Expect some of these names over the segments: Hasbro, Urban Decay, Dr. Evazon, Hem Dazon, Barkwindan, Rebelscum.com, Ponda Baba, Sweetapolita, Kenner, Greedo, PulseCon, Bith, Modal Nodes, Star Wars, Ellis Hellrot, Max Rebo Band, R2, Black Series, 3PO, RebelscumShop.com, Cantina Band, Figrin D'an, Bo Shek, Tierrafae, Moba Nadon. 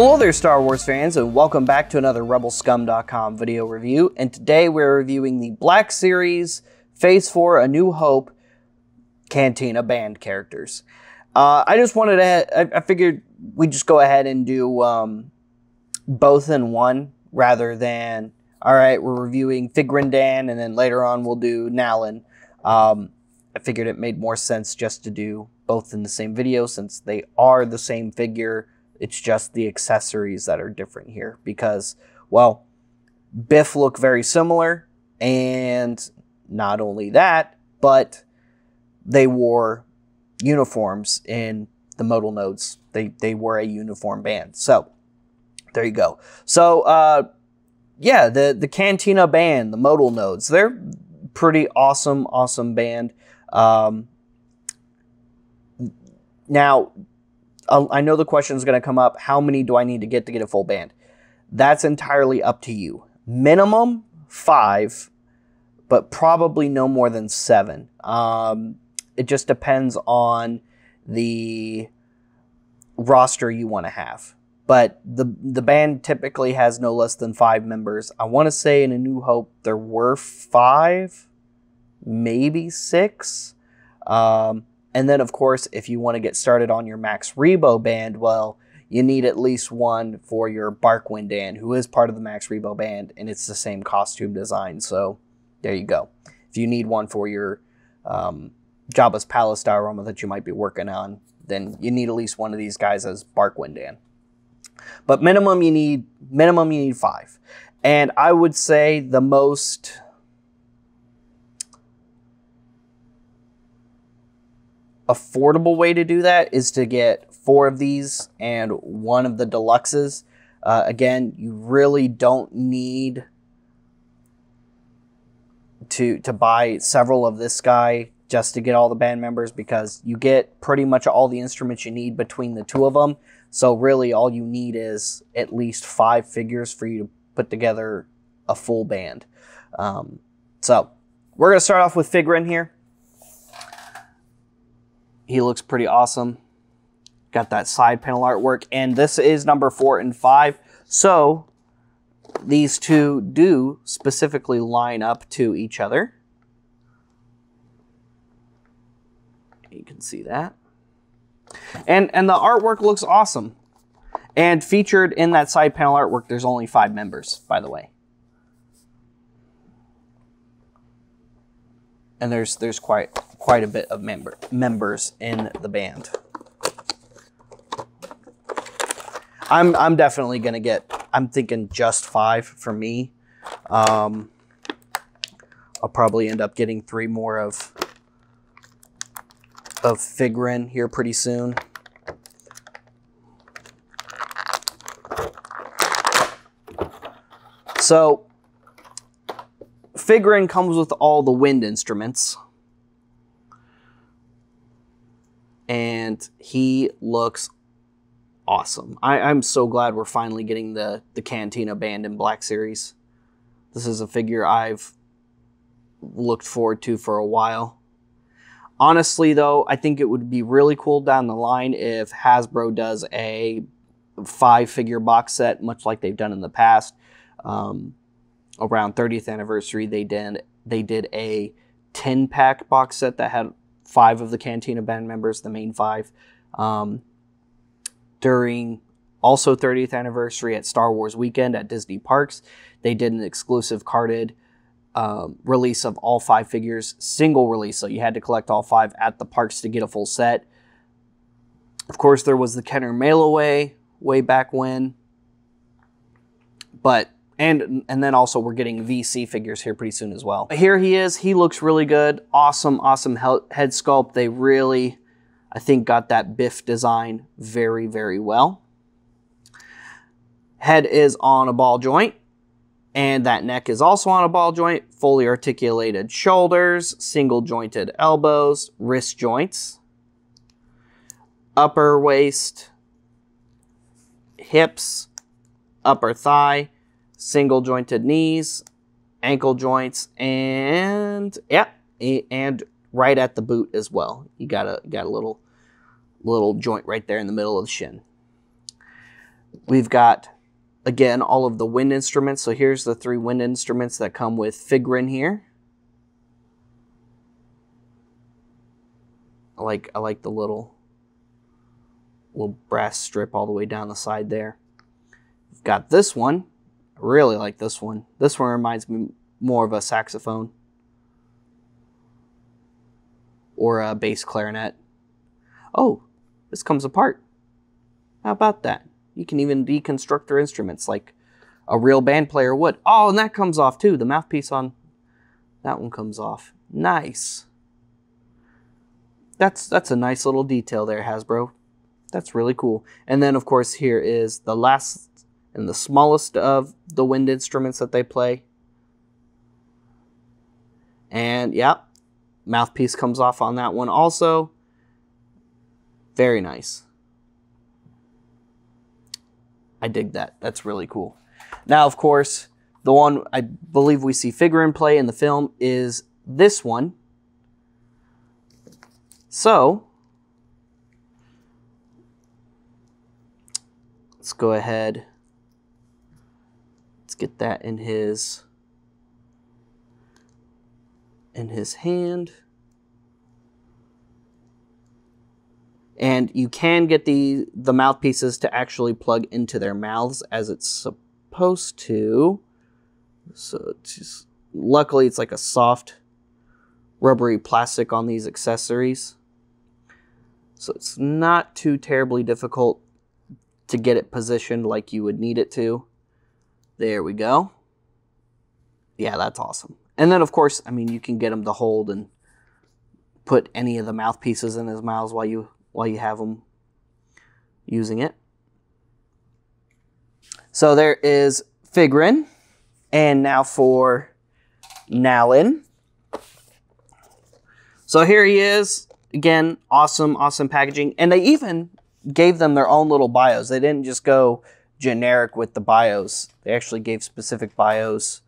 Hello there, Star Wars fans, and welcome back to another Rebelscum.com video review. And today we're reviewing the Black Series Phase 4 A New Hope Cantina Band characters. I just wanted to, I figured we'd just go ahead and do both in one rather than, all right, we're reviewing Figrin D'an and then later on we'll do Nalan. I figured it made more sense just to do both in the same video since they are the same figure. It's just the accessories that are different here because, well, Bith look very similar, and not only that, but they wore uniforms in the Modal Nodes. They were a uniform band. So there you go. So yeah, the Cantina Band, the Modal Nodes, they're pretty awesome band. Now, I know the question is going to come up, how many do I need to get a full band? That's entirely up to you. Minimum 5, but probably no more than 7. It just depends on the roster you want to have. But the band typically has no less than 5 members. I want to say in A New Hope there were 5, maybe 6. And then, of course, if you want to get started on your Max Rebo Band, well, you need at least one for your Barkwindan, who is part of the Max Rebo Band, and it's the same costume design. So there you go. If you need one for your Jabba's Palace diorama that you might be working on, then you need at least one of these guys as Barkwindan. But minimum you need 5. And I would say the most... affordable way to do that is to get 4 of these and 1 of the deluxes. Again, you really don't need to buy several of this guy just to get all the band members because you get pretty much all the instruments you need between the 2 of them. So really all you need is at least 5 figures for you to put together a full band. So we're going to start off with Figrin here. He looks pretty awesome. Got that side panel artwork. And this is number 4 and 5. So these two do specifically line up to each other. You can see that. And the artwork looks awesome. And featured in that side panel artwork, there's only 5 members, by the way. And there's quite a bit of members in the band. I'm definitely gonna get. I'm thinking just 5 for me. I'll probably end up getting 3 more of Figrin here pretty soon. So Figrin comes with all the wind instruments. And he looks awesome. I'm so glad we're finally getting the Cantina Band in Black Series. This is a figure I've looked forward to for a while. Honestly, though, I think it would be really cool down the line if Hasbro does a 5-figure box set, much like they've done in the past. Around 30th anniversary, they did a 10-pack box set that had 5 of the Cantina Band members, the main 5. During also 30th anniversary at Star Wars weekend at Disney Parks, they did an exclusive carded release of all 5 figures, single release. So you had to collect all 5 at the parks to get a full set. Of course, there was the Kenner Mail-Away way back when. But... And then also we're getting VC figures here pretty soon as well. But here he is. He looks really good. Awesome head sculpt. They really, I think, got that Bith design very, very well. Head is on a ball joint. And that neck is also on a ball joint. Fully articulated shoulders. Single jointed elbows. Wrist joints. Upper waist. Hips. Upper thigh. Single jointed knees, ankle joints, and yeah, and right at the boot as well. You got a little joint right there in the middle of the shin. We've got, again, all of the wind instruments. So here's the three wind instruments that come with Figrin here. I like the little brass strip all the way down the side there. We've got this one. I really like this one. This one reminds me more of a saxophone or a bass clarinet. Oh, this comes apart. How about that? You can even deconstruct their instruments like a real band player would. Oh, and that comes off too. The mouthpiece on that one comes off. Nice. That's a nice little detail there, Hasbro. That's really cool. And then, of course, here is the last and the smallest of the wind instruments that they play. And, yeah, mouthpiece comes off on that one also. Very nice. I dig that. That's really cool. Now, of course, the one I believe we see Figrin play in the film is this one. So, let's go ahead. Let's get that in his hand. And you can get the mouthpieces to actually plug into their mouths as it's supposed to. So it's just, luckily it's like a soft rubbery plastic on these accessories. So it's not too terribly difficult to get it positioned like you would need it to. There we go. Yeah, that's awesome. And then, of course, I mean, you can get him to hold and put any of the mouthpieces in his mouths while you have them using it. So there is Figrin. And now for Nalan. So here he is. Again, awesome, awesome packaging. And they even gave them their own little bios. They didn't just go generic with the bios. They actually gave specific bios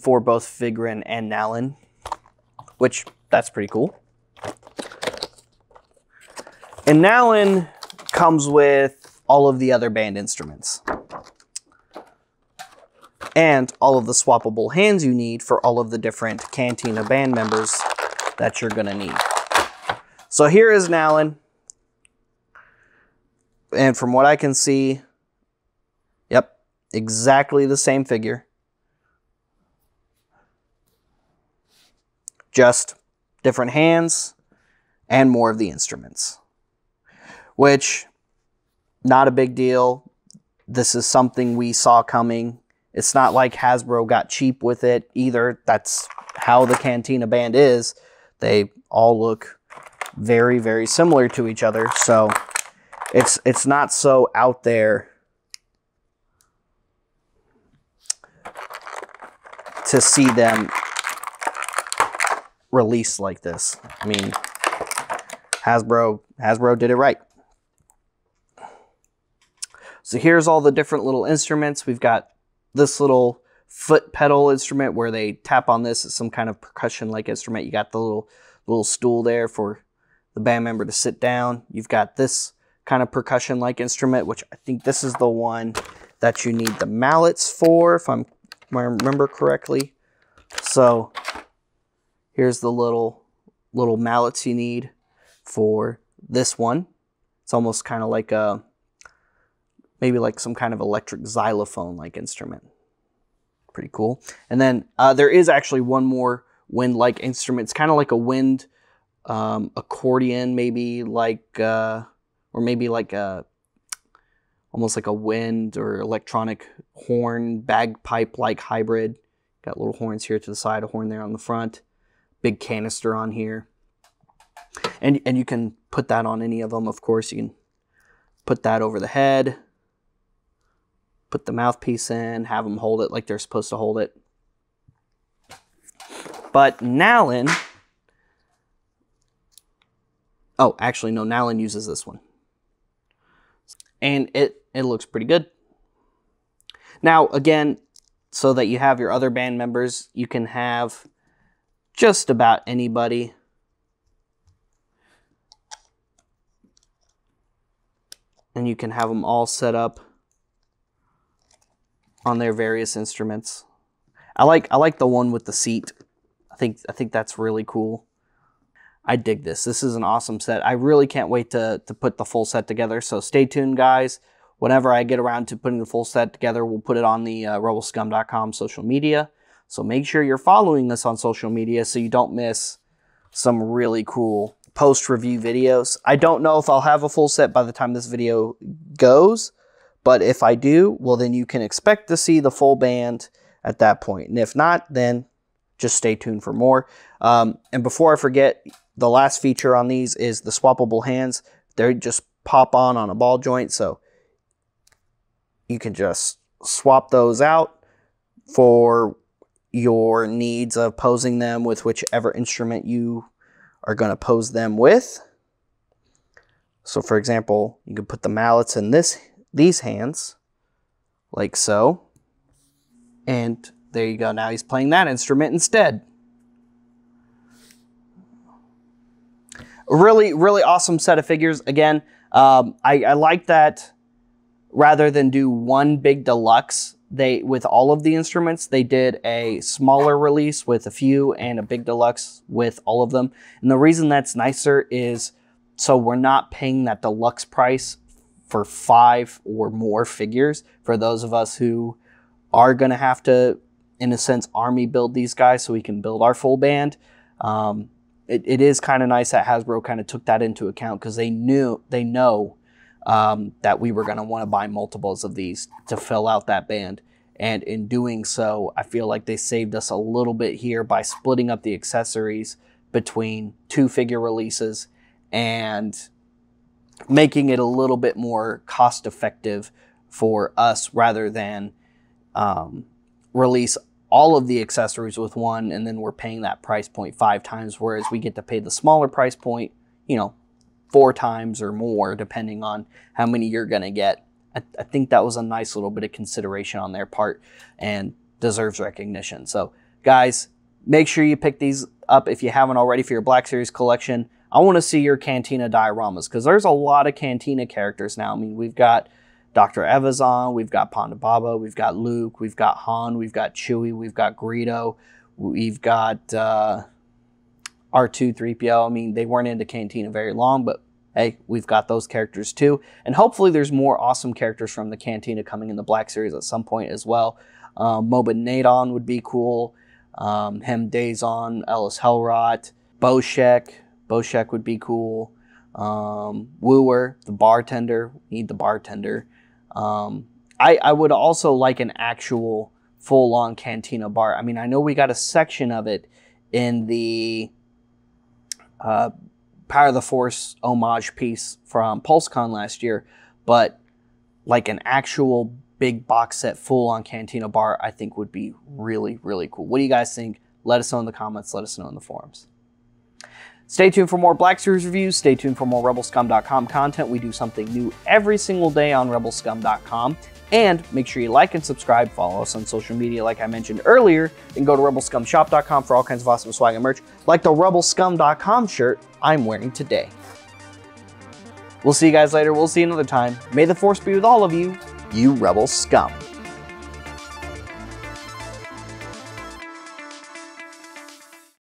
for both Figrin and Nalan, which that's pretty cool. And Nalan comes with all of the other band instruments and all of the swappable hands you need for all of the different Cantina band members that you're gonna need. So here is Nalan. And from what I can see, yep, exactly the same figure. Just different hands and more of the instruments. Which, not a big deal. This is something we saw coming. It's not like Hasbro got cheap with it either. That's how the Cantina Band is. They all look very, very similar to each other. So it's not so out there to see them released like this. I mean, Hasbro did it right. So here's all the different little instruments. We've got this little foot pedal instrument where they tap on this. It's some kind of percussion-like instrument. You got the little stool there for the band member to sit down. You've got this kind of percussion-like instrument, which I think this is the one that you need the mallets for, if I remember correctly. So here's the little mallets you need for this one. It's almost kind of like a, maybe like some kind of electric xylophone-like instrument. Pretty cool. And then there is actually one more wind-like instrument. It's kind of like a wind accordion, maybe like, or maybe like a, almost like a wind or electronic horn, bagpipe-like hybrid. Got little horns here to the side, a horn there on the front, big canister on here. And you can put that on any of them, of course. You can put that over the head. Put the mouthpiece in, have them hold it like they're supposed to hold it. But Nalan, oh, actually, no, Nalan uses this one. And it looks pretty good. Now, again, so that you have your other band members, you can have just about anybody. and you can have them all set up on their various instruments. I like the one with the seat. I think that's really cool. I dig this. This is an awesome set. I really can't wait to put the full set together. So stay tuned, guys. Whenever I get around to putting the full set together, we'll put it on the Rebelscum.com social media. So make sure you're following us on social media so you don't miss some really cool post-review videos. I don't know if I'll have a full set by the time this video goes, but if I do, well, then you can expect to see the full band at that point. And if not, then just stay tuned for more. And before I forget, the last feature on these is the swappable hands. They just pop on a ball joint, so you can just swap those out for your needs of posing them with whichever instrument you are going to pose them with. So for example, you can put the mallets in these hands, like so. And there you go. Now he's playing that instrument instead. A really, really awesome set of figures. Again, I like that rather than do one big deluxe, with all of the instruments, they did a smaller release with a few and a big deluxe with all of them. And the reason that's nicer is so we're not paying that deluxe price for 5 or more figures for those of us who are going to have to, in a sense, army build these guys so we can build our full band. It is kind of nice that Hasbro kind of took that into account because they know that we were going to want to buy multiples of these to fill out that band. And in doing so, I feel like they saved us a little bit here by splitting up the accessories between 2 figure releases and making it a little bit more cost effective for us rather than release all of the accessories with one and then we're paying that price point 5 times, whereas we get to pay the smaller price point, you know, 4 times or more depending on how many you're going to get. I think that was a nice little bit of consideration on their part and deserves recognition. So guys, make sure you pick these up if you haven't already for your Black Series collection. I want to see your Cantina dioramas because there's a lot of Cantina characters now. I mean, we've got Dr. Evazon, we've got Ponda Baba, we've got Luke, we've got Han, we've got Chewie, we've got Greedo, we've got R2, 3PO. I mean, they weren't into Cantina very long, but hey, we've got those characters too. And hopefully there's more awesome characters from the Cantina coming in the Black Series at some point as well. Moba Nadon would be cool. Hem Dazon, Ellis Hellrot, Bo Shek. Bo Shek would be cool. Wuuher, the bartender. We need the bartender. I would also like an actual full-on Cantina bar. I mean, I know we got a section of it in the Power of the Force homage piece from PulseCon last year, but like an actual big box set full-on Cantina bar I think would be really, really cool. What do you guys think? Let us know in the comments. Let us know in the forums. Stay tuned for more Black Series reviews. Stay tuned for more Rebelscum.com content. We do something new every single day on Rebelscum.com. And make sure you like and subscribe. Follow us on social media like I mentioned earlier. And go to RebelscumShop.com for all kinds of awesome swag and merch, like the Rebelscum.com shirt I'm wearing today. We'll see you guys later. We'll see you another time. May the Force be with all of you, you Rebel Scum.